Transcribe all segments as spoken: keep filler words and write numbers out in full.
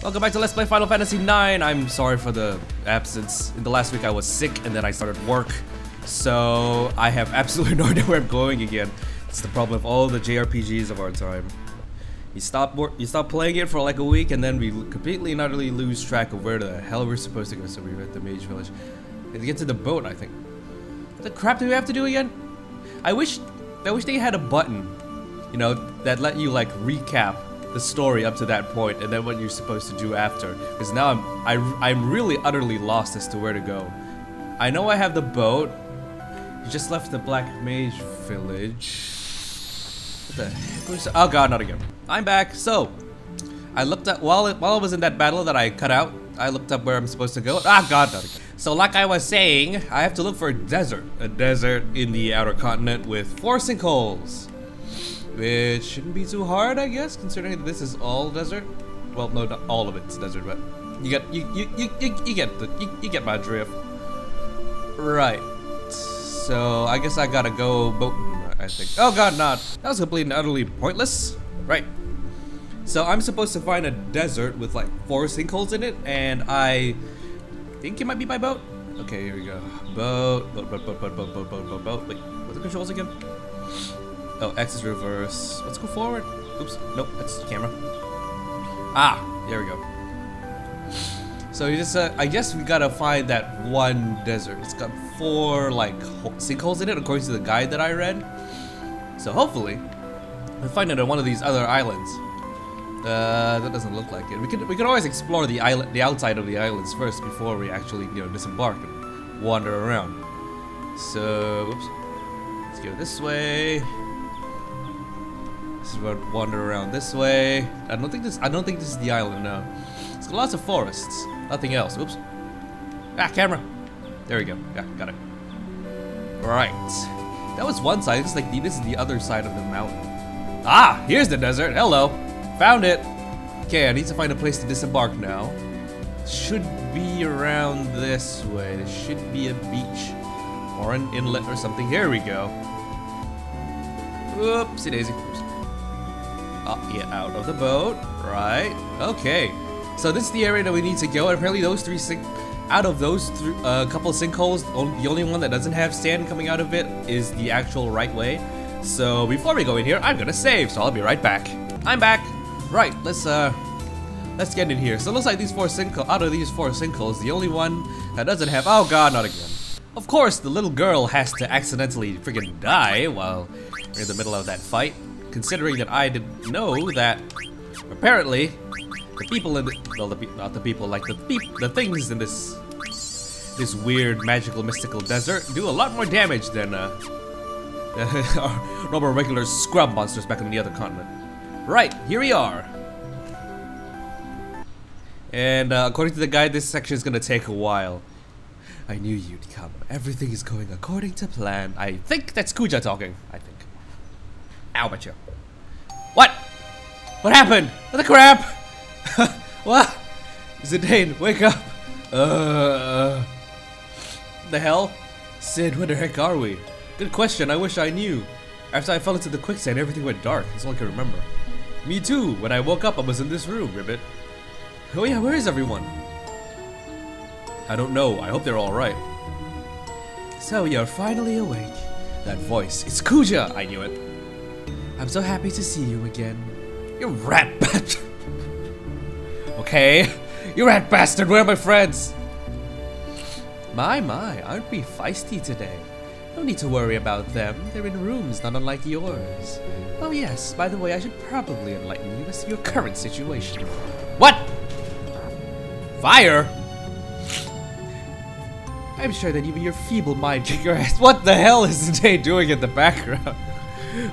Welcome back to Let's Play Final Fantasy nine. I'm sorry for the absence. In the last week I was sick and then I started work, so I have absolutely no idea where I'm going again. It's the problem of all the J R P Gs of our time. You stop work, you stop playing it for like a week, and then we completely and utterly lose track of where the hell we're supposed to go. So we were at the Mage Village. And to get to the boat, I think. What the crap do we have to do again? I wish, I wish they had a button, you know, that let you like recap the story up to that point, and then what you're supposed to do after. Because now I'm, I, I'm really utterly lost as to where to go. I know I have the boat. You just left the Black Mage Village. What the heck was? Oh god, not again. I'm back. So, I looked at while it, while I was in that battle that I cut out. I looked up where I'm supposed to go. Ah god, not again. So like I was saying, I have to look for a desert, a desert in the outer continent with four sinkholes. Which shouldn't be too hard, I guess, considering that this is all desert. Well, no, not all of it's desert, but you get you you you you, you get the you, you get my drift. Right. So I guess I gotta go boating, I think. Oh god, not. That was completely and utterly pointless. Right. So I'm supposed to find a desert with like four sinkholes in it, and I think it might be my boat. Okay, here we go. Boat, boat, boat, boat, boat, boat, boat, boat, boat, boat. Wait, what are the controls again? Oh, X is reverse. Let's go forward. Oops. Nope, that's the camera. Ah, there we go. So you just, uh, I guess we gotta find that one desert. It's got four like sinkholes in it, according to the guide that I read. So hopefully, we'll find it on one of these other islands. Uh, that doesn't look like it. We could, we could always explore the island, the outside of the islands first before we actually, you know, disembark and wander around. So, whoops. Let's go this way. Wander around this way. I don't think this. I don't think this is the island. No, it's got lots of forests. Nothing else. Oops. Ah, camera. There we go. Yeah, got it. Right. That was one side. This is like the, this is the other side of the mountain. Ah, here's the desert. Hello, found it. Okay, I need to find a place to disembark now. Should be around this way. There should be a beach or an inlet or something. Here we go. Oopsie daisy. Oops. I'll get out of the boat, right? Okay, so this is the area that we need to go. And apparently, those three sink out of those th uh, couple sinkholes, on the only one that doesn't have sand coming out of it is the actual right way. So before we go in here, I'm gonna save. So I'll be right back. I'm back. Right, let's uh, let's get in here. So it looks like these four sinkholes, out of these four sinkholes, the only one that doesn't have. Oh god, not again. Of course, the little girl has to accidentally freaking die while we're in the middle of that fight. Considering that I didn't know that, apparently, the people in the, well, the pe not the people, like the peop the things in this this weird magical mystical desert do a lot more damage than uh, our normal regular scrub monsters back on the other continent. Right, here we are. And uh, according to the guide, this section is gonna take a while. I knew you'd come. Everything is going according to plan. I think that's Kuja talking. I think. Ow, but you. What? What happened? What the crap? What? Zidane, wake up. Uh, the hell? Sid, where the heck are we? Good question, I wish I knew. After I fell into the quicksand, everything went dark. That's all I can remember. Me too. When I woke up, I was in this room, Ribbit. Oh yeah, where is everyone? I don't know. I hope they're alright. So you're finally awake. That voice. It's Kuja! I knew it. I'm so happy to see you again. You rat bastard! Okay. You rat bastard, where are my friends? My, my, aren't we feisty today? No need to worry about them. They're in rooms not unlike yours. Oh yes, by the way, I should probably enlighten you as to your current situation. What? Fire? I'm sure that even your feeble mind kick your ass. What the hell is today doing in the background?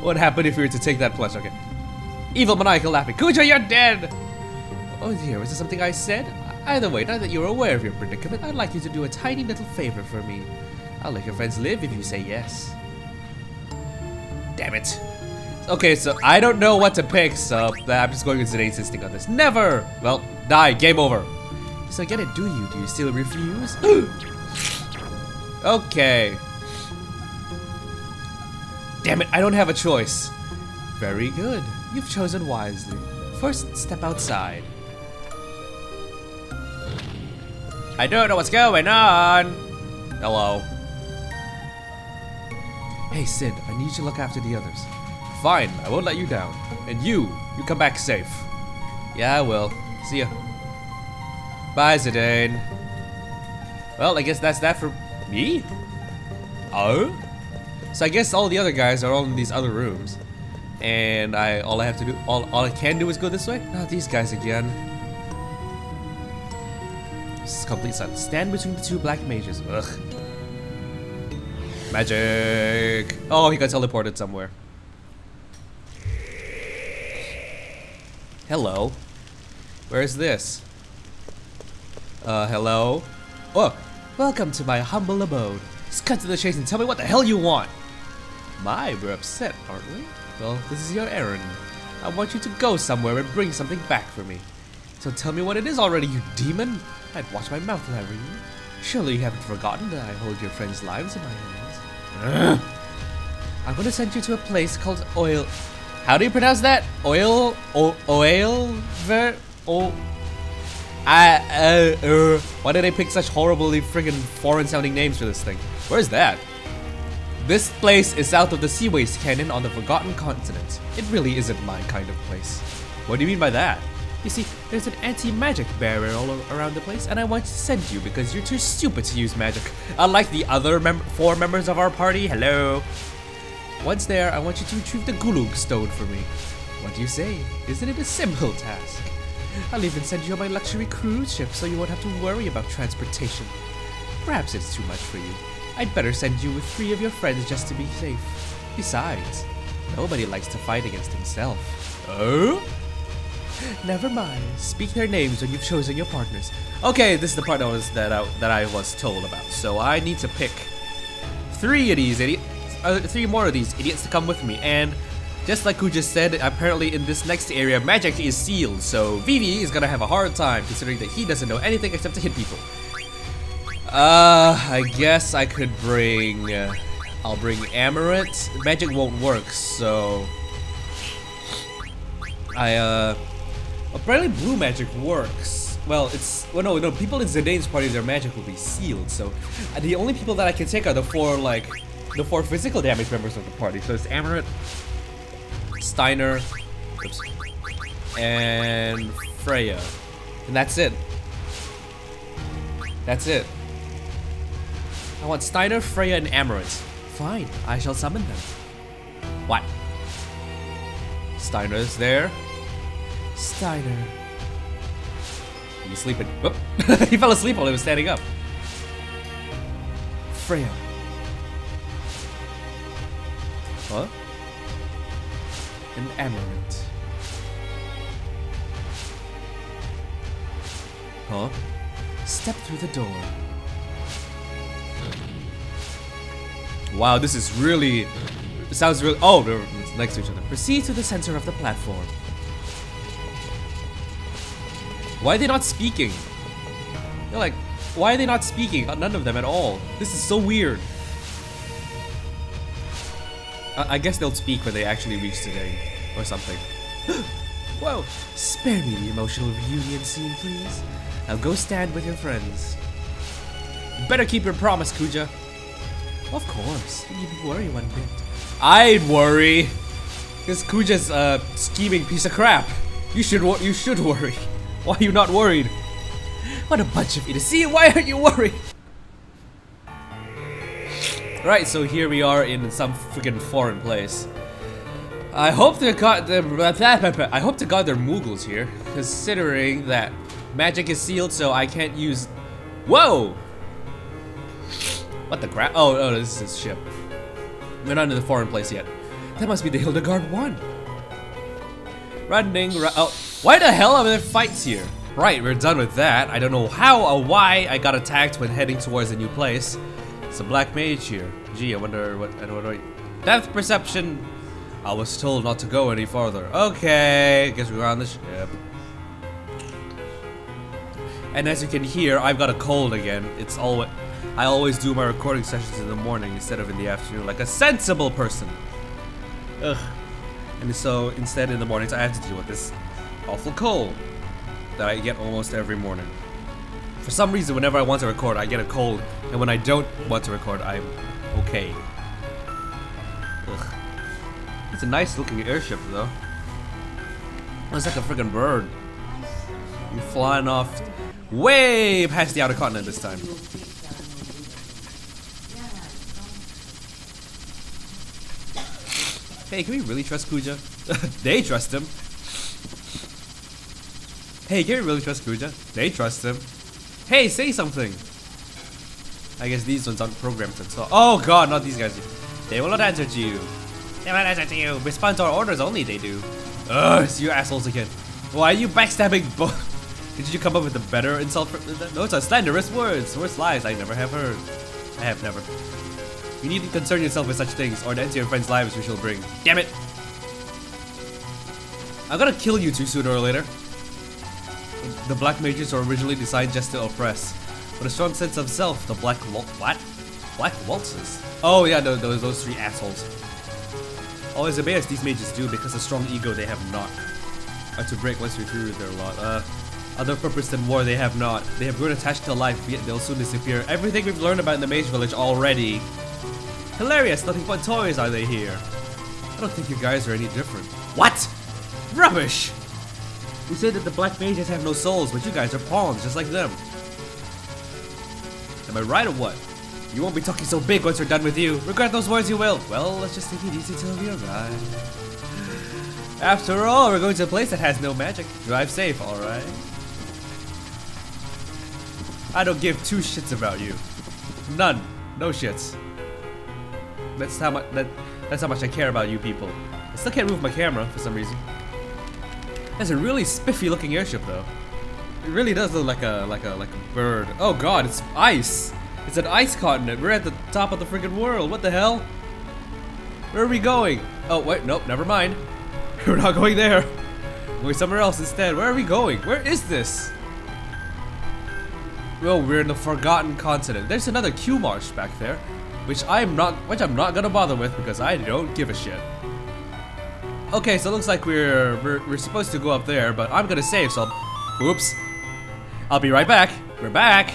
What happened if we were to take that plush? Okay. Evil maniacal laughing. Kuja, you're dead! Oh dear, was there something I said? Either way, now that you're aware of your predicament, I'd like you to do a tiny little favor for me. I'll let your friends live if you say yes. Damn it. Okay, so I don't know what to pick, so I'm just going to insisting on this. Never! Well, die. Game over. So get it, do you? Do you still refuse? Okay. Damn it, I don't have a choice. Very good. You've chosen wisely. First, step outside. I don't know what's going on. Hello. Hey, Sid, I need you to look after the others. Fine, I won't let you down. And you, you come back safe. Yeah, I will. See ya. Bye, Zidane. Well, I guess that's that for me? Oh? So I guess all the other guys are all in these other rooms. And I, all I have to do, all, all I can do is go this way? Not these guys again. This is complete silence. Stand between the two black mages. Ugh. Magic! Oh, he got teleported somewhere. Hello. Where is this? Uh, hello? Oh, welcome to my humble abode. Just cut to the chase and tell me what the hell you want! My, we're upset, aren't we? Well, this is your errand. I want you to go somewhere and bring something back for me. So tell me what it is already, you demon! I'd watch my mouth if I were you. Surely you haven't forgotten that I hold your friends' lives in my hands. Ugh. I'm gonna send you to a place called Oeil... How do you pronounce that? Oil... O... Oeilvert... O... I... Uh, uh... Why did I pick such horribly friggin' foreign-sounding names for this thing? Where is that? This place is south of the Seaways Canyon on the Forgotten Continent. It really isn't my kind of place. What do you mean by that? You see, there's an anti-magic barrier all around the place, and I want to send you because you're too stupid to use magic, unlike the other mem four members of our party. Hello. Once there, I want you to retrieve the Gulug stone for me. What do you say? Isn't it a simple task? I'll even send you on my luxury cruise ship so you won't have to worry about transportation. Perhaps it's too much for you. I'd better send you with three of your friends just to be safe. Besides, nobody likes to fight against himself. Oh? Never mind. Speak their names when you've chosen your partners. Okay, this is the part that was that I, that I was told about. So I need to pick three of these idiots, uh, three more of these idiots to come with me. And just like Kuja said, apparently in this next area, magic is sealed. So Vivi is gonna have a hard time considering that he doesn't know anything except to hit people. Uh, I guess I could bring. Uh, I'll bring Amarant. Magic won't work, so I uh. Apparently blue magic works. Well, it's... Well, no, no, people in Zidane's party, their magic will be sealed, so... The only people that I can take are the four, like... The four physical damage members of the party. So it's Amarant, Steiner, oops, and Freya. And that's it. That's it. I want Steiner, Freya, and Amarant. Fine, I shall summon them. What? Steiner's there. Steiner. He's sleeping. Whoop. He fell asleep while he was standing up. Freya. Huh? An Amarant. Huh? Step through the door. Wow, this is really... It sounds really... Oh, they're next to each other. Proceed to the center of the platform. Why are they not speaking? They're like, why are they not speaking? None of them at all. This is so weird. I, I guess they'll speak when they actually reach today, or something. Whoa! Spare me the emotional reunion scene, please. Now go stand with your friends. Better keep your promise, Kuja. Of course. You needn't worry one bit. I'd worry. This Kuja's a scheming piece of crap. You should. You should worry. Why are you not worried? What a bunch of idiots. See, why aren't you worried? Right, so here we are in some freaking foreign place. I hope to God they're, I hope to God they're Mughals here, considering that magic is sealed, so I can't use. Whoa! What the crap? Oh, oh, this is his ship. We're not in the foreign place yet. That must be the Hilda Garde one. Running, ru oh. Why the hell are there fights here? Right, we're done with that. I don't know how or why I got attacked when heading towards a new place. It's a black mage here. Gee, I wonder what... I don't know. Depth perception. I was told not to go any farther. Okay, guess we're on the ship. And as you can hear, I've got a cold again. It's always... I always do my recording sessions in the morning instead of in the afternoon, like a sensible person. Ugh. And so, instead in the mornings, I have to deal with this awful cold that I get almost every morning. For some reason, whenever I want to record, I get a cold, and when I don't want to record, I'm okay. Ugh. It's a nice looking airship, though. It's like a freaking bird. You're flying off way past the outer continent this time. Hey, can we really trust Kuja? They trust him. Hey, can we really trust Kuja? They trust him. Hey, say something. I guess these ones aren't programmed to talk. Oh god, not these guys. They will not answer to you. They will not answer to you. Respond to our orders only, they do. Ugh, it's you assholes again. Why are you backstabbing both? Did you come up with a better insult for that? No, it's a slanderous words. Worse lies I never have heard. I have never. You needn't concern yourself with such things, or the end to your friends' lives we shall bring. Damn it! I'm gonna kill you two sooner or later. The black mages were originally designed just to oppress, but a strong sense of self, the black wal- what? Black waltzes? Oh yeah, no, those, those three assholes. Always obey as these mages do, because the strong ego they have not. Are to break once you're through their lot. Uh, other purpose than war they have not. They have grown attached to life, yet they'll soon disappear. Everything we've learned about in the mage village already. Hilarious, nothing but toys are they here. I don't think you guys are any different. What? Rubbish! You say that the black mages have no souls, but you guys are pawns, just like them. Am I right or what? You won't be talking so big once we're done with you. Regret those words you will. Well, let's just take it easy till we arrive. After all, we're going to a place that has no magic. Drive safe, alright? I don't give two shits about you. None. No shits. That's how much that, that's how much I care about you people. I still can't move my camera for some reason. That's a really spiffy looking airship though. It really does look like a like a like a bird. Oh god, it's ice! It's an ice continent. We're at the top of the freaking world. What the hell? Where are we going? Oh wait, nope, never mind. We're not going there. We're going somewhere else instead. Where are we going? Where is this? Well, we're in the forgotten continent. There's another Q marsh back there. Which I'm not, which I'm not gonna bother with because I don't give a shit. Okay, so it looks like we're we're, we're supposed to go up there, but I'm gonna save. So, I'll, oops, I'll be right back. We're back.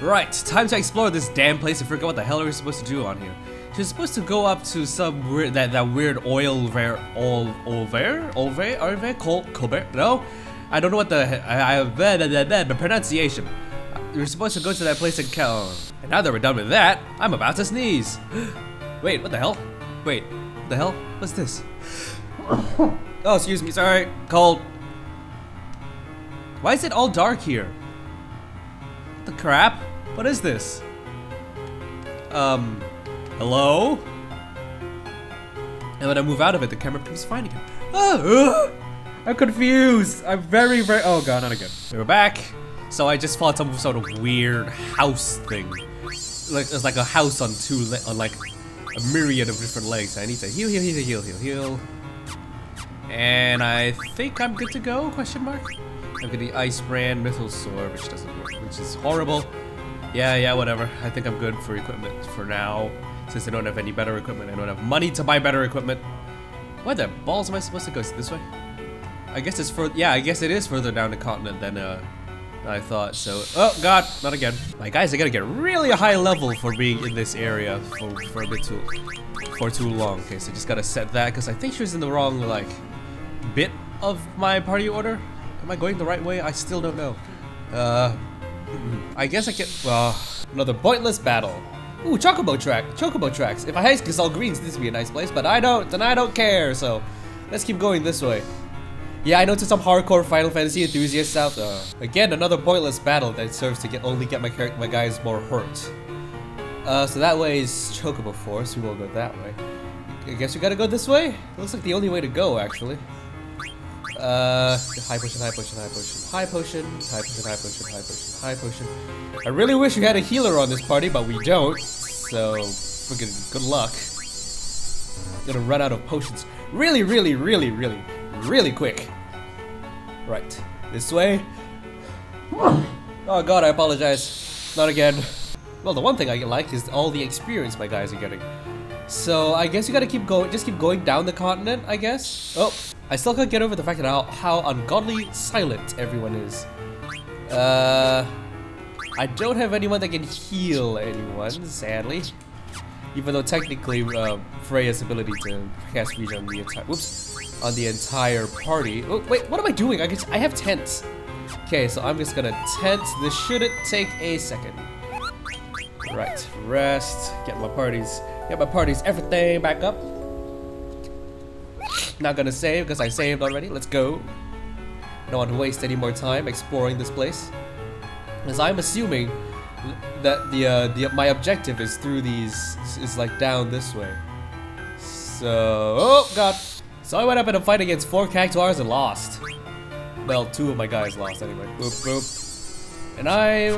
Right, time to explore this damn place and forget what the hell we're supposed to do on here. She's so supposed to go up to some weird that that weird Oeilvert, Oeilvert, Oeilvert, Oeilvert, Col Colbert. No, I don't know what the I have the pronunciation. We're supposed to go to that place in Cal. And now that we're done with that, I'm about to sneeze. Wait, what the hell? Wait, what the hell? What's this? Oh, excuse me, sorry. Cold. Why is it all dark here? What the crap? What is this? Um, hello? And when I move out of it, the camera keeps finding it. Oh, I'm confused. I'm very, very. Oh god, not again. We're back. So I just fought some sort of weird house thing. Like it's like a house on two, le on like a myriad of different legs. I need to heal, heal, heal, heal, heal, heal. And I think I'm good to go? Question mark. I'm getting ice brand, mithril sword, which doesn't work, which is horrible. Yeah, yeah, whatever. I think I'm good for equipment for now, since I don't have any better equipment. I don't have money to buy better equipment. Where the balls am I supposed to go? Is it this way? I guess it's further. Yeah, I guess it is further down the continent than uh. I thought so. Oh god, not again. My guys are gonna get really high level for being in this area for, for a bit too for too long. Okay, so just gotta set that because I think she was in the wrong like bit of my party order. Am I going the right way? I still don't know. Uh, I guess I can. Uh, another pointless battle. Ooh, chocobo track, chocobo tracks. If I had this all greens, this would be a nice place, but I don't, and I don't care. So let's keep going this way. Yeah, I noticed some hardcore Final Fantasy enthusiasts out there. Again, another pointless battle that serves to get only get my my guys more hurt. Uh, so that way is Chocobo Force. We won't go that way. I guess we gotta go this way. Looks like the only way to go, actually. Uh, high potion, high potion, high potion, high potion, high potion, high potion, high potion, high potion. I really wish we had a healer on this party, but we don't. So, freaking good luck. I'm gonna run out of potions. Really, really, really, really. Really quick. Right. This way. Oh god, I apologize. Not again. Well, the one thing I like is all the experience my guys are getting. So I guess you gotta keep going, just keep going down the continent, I guess. Oh, I still can't get over the fact that how, how ungodly silent everyone is. Uh, I don't have anyone that can heal anyone, sadly. Even though technically uh, Freya's ability to cast Regen on the entire whoops on the entire party. Oh, wait, what am I doing? I can I have tents. Okay, so I'm just gonna tent. This shouldn't take a second. Right, rest. Get my parties. Get my parties. Everything back up. Not gonna save because I saved already. Let's go. Don't want to waste any more time exploring this place, because I'm assuming that the, uh, the my objective is through these is like down this way. So oh god, so I went up in a fight against four Cactuars and lost. Well, two of my guys lost anyway. Boop boop. And I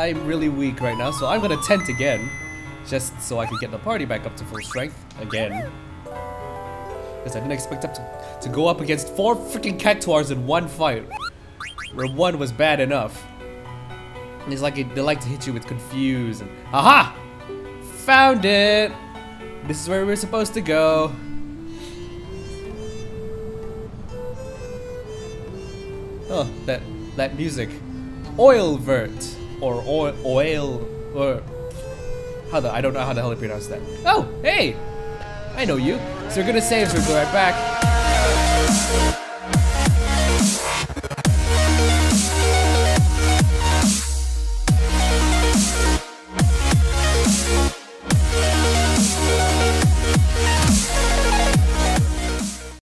I'm really weak right now, so I'm gonna tent again, just so I can get the party back up to full strength again. Because I didn't expect up to, to go up against four freaking Cactuars in one fight, where one was bad enough. And it's like it, they like to hit you with confuse and aha! Found it! This is where we're supposed to go. Oh, that that music. Oeilvert or oil oil or how the I don't know how the hell to pronounce that. Oh, hey! I know you. So we're gonna save, so we'll be right back.